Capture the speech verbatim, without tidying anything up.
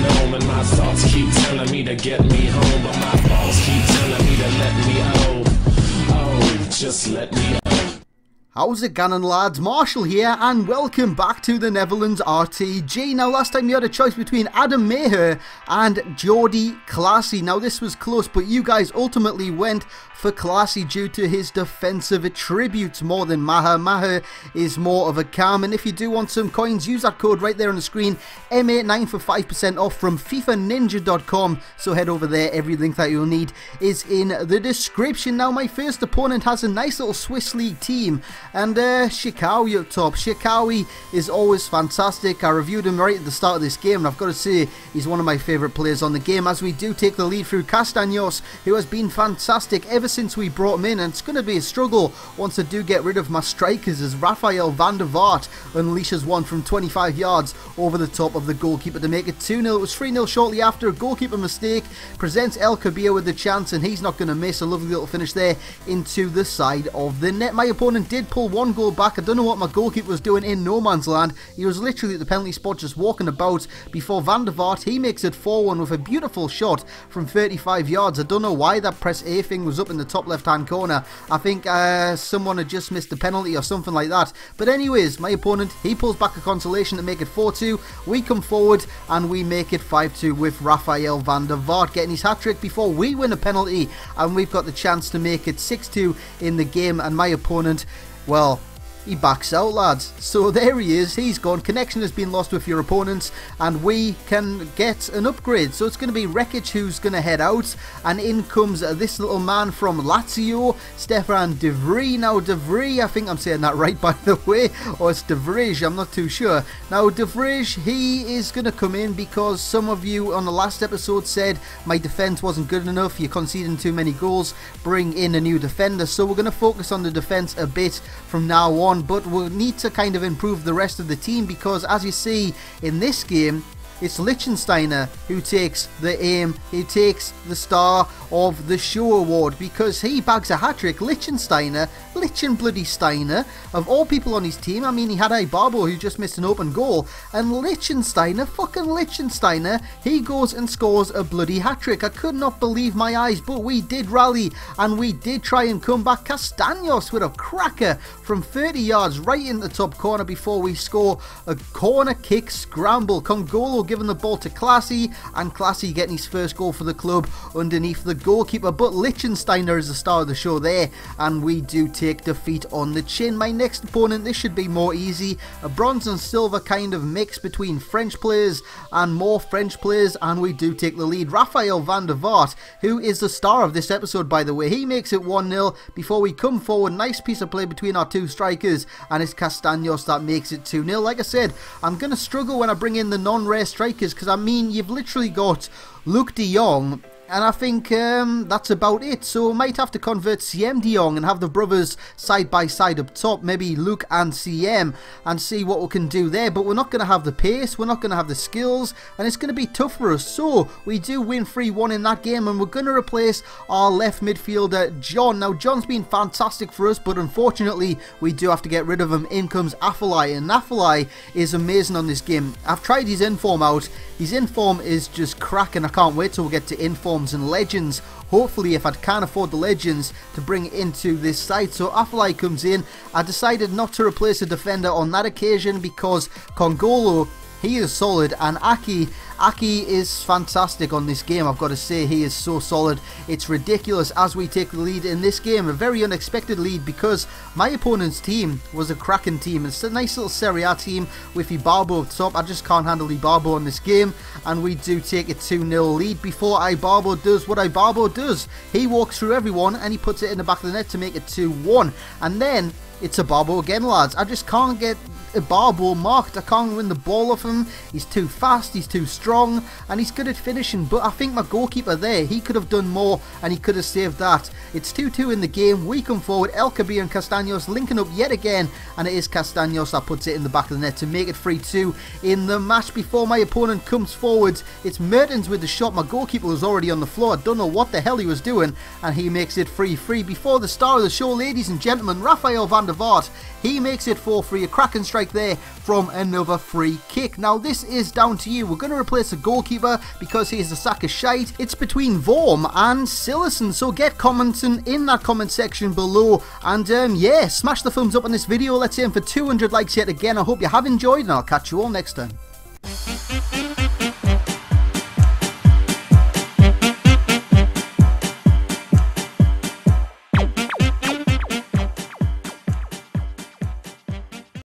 gnome, and my thoughts keep telling me to get me home, but my balls keep telling me to let me oh, oh, just let me oh. How's it going, lads? Marshall here, and welcome back to the Netherlands R T G. Now, last time you had a choice between Adam Maher and Jordy Clasie. Now, this was close, but you guys ultimately went for Clasie due to his defensive attributes more than Maher. Maher is more of a cam, and if you do want some coins, use that code right there on the screen, M eighty-nine, for five percent off from FIFA Ninja dot com, so head over there. Every link that you'll need is in the description. Now, my first opponent has a nice little Swiss League team, and uh, Shikawi up top. Shikawi is always fantastic. I reviewed him right at the start of this game, and I've got to say, he's one of my favourite players on the game, as we do take the lead through Castaños, who has been fantastic ever since we brought him in, and it's going to be a struggle once I do get rid of my strikers, as Raphael van der Vaart unleashes one from twenty-five yards over the top of the goalkeeper to make it two nil. It was three nil shortly after. A goalkeeper mistake presents El Kabir with the chance, and he's not going to miss. A lovely little finish there into the side of the net. My opponent did pull one goal back. I don't know what my goalkeeper was doing in no man's land. He was literally at the penalty spot just walking about before van der Vaart. He makes it four one with a beautiful shot from thirty-five yards. I don't know why that press A thing was up in the top left hand corner. I think uh, someone had just missed the penalty or something like that. But anyways, my opponent, he pulls back a consolation to make it four two. We come forward and we make it five two with Raphael van der Vaart getting his hat-trick before we win a penalty, and we've got the chance to make it six two in the game. And my opponent, well, he backs out, lads. So there he is. He's gone. Connection has been lost with your opponents, and we can get an upgrade. So it's going to be Rekic who's going to head out, and in comes this little man from Lazio, Stefan de Vrij. Now, de Vrij, I think I'm saying that right, by the way, or it's de Vrij, I'm not too sure. Now, de Vrij, he is going to come in because some of you on the last episode said my defence wasn't good enough, you're conceding too many goals, bring in a new defender. So we're going to focus on the defence a bit from now on, but we'll need to kind of improve the rest of the team, because as you see in this game, it's Lichtensteiner who takes the aim, who takes the star of the show award, because he bags a hat-trick. Lichtensteiner, Lichen bloody Steiner, of all people on his team. I mean, he had Ibarbo who just missed an open goal, and Lichtensteiner, fucking Lichtensteiner, he goes and scores a bloody hat-trick. I could not believe my eyes, but we did rally, and we did try and come back. Castaños with a cracker from thirty yards right in the top corner before we score a corner kick scramble. Kongolo giving the ball to Clasie, and Clasie getting his first goal for the club underneath the goalkeeper, but Lichtensteiner is the star of the show there, and we do take defeat on the chin. My next opponent, this should be more easy. A bronze and silver kind of mix between French players and more French players, and we do take the lead. Raphael van der Vaart, who is the star of this episode, by the way, he makes it one nil before we come forward. Nice piece of play between our two strikers, and it's Castaños that makes it two nil. Like I said, I'm going to struggle when I bring in the non-rare strikers, because I mean, you've literally got Luuk de Jong, and I think um, that's about it. So we might have to convert C M de Jong and have the brothers side by side up top. Maybe Luke and C M, and see what we can do there. But we're not going to have the pace. We're not going to have the skills. And it's going to be tough for us. So we do win three one in that game. And we're going to replace our left midfielder, John. Now, John's been fantastic for us, but unfortunately, we do have to get rid of him. In comes Afellay. And Afellay is amazing on this game. I've tried his inform out. His inform is just cracking. I can't wait till we get to inform and legends, hopefully, if I can afford the legends to bring into this side. So Afellay comes in. I decided not to replace a defender on that occasion because Kongolo, he is solid, and Aki, Aki is fantastic on this game. I've got to say, he is so solid. It's ridiculous as we take the lead in this game. A very unexpected lead, because my opponent's team was a cracking team. It's a nice little Serie A team with Ibarbo up top. I just can't handle Ibarbo in this game. And we do take a two nil lead before Ibarbo does what Ibarbo does. He walks through everyone and he puts it in the back of the net to make it two one. And then it's Ibarbo again, lads. I just can't get Ibarbo marked. I can't win the ball off him. He's too fast, he's too strong, and he's good at finishing. But I think my goalkeeper there, he could have done more, and he could have saved that. It's two two in the game. We come forward. El Kabir and Castaños linking up yet again, and it is Castaños that puts it in the back of the net to make it three two in the match. Before my opponent comes forward, it's Mertens with the shot. My goalkeeper was already on the floor. I don't know what the hell he was doing, and he makes it three three before the star of the show, ladies and gentlemen, Raphael van der Vaart. He makes it four three. A cracking strike strike there from another free kick. Now this is down to you. We're going to replace the goalkeeper because he's a sack of shite. It's between Vorm and Sillisen, so get commenting in that comment section below, and um, yeah, smash the thumbs up on this video. Let's aim for two hundred likes yet again. I hope you have enjoyed, and I'll catch you all next time.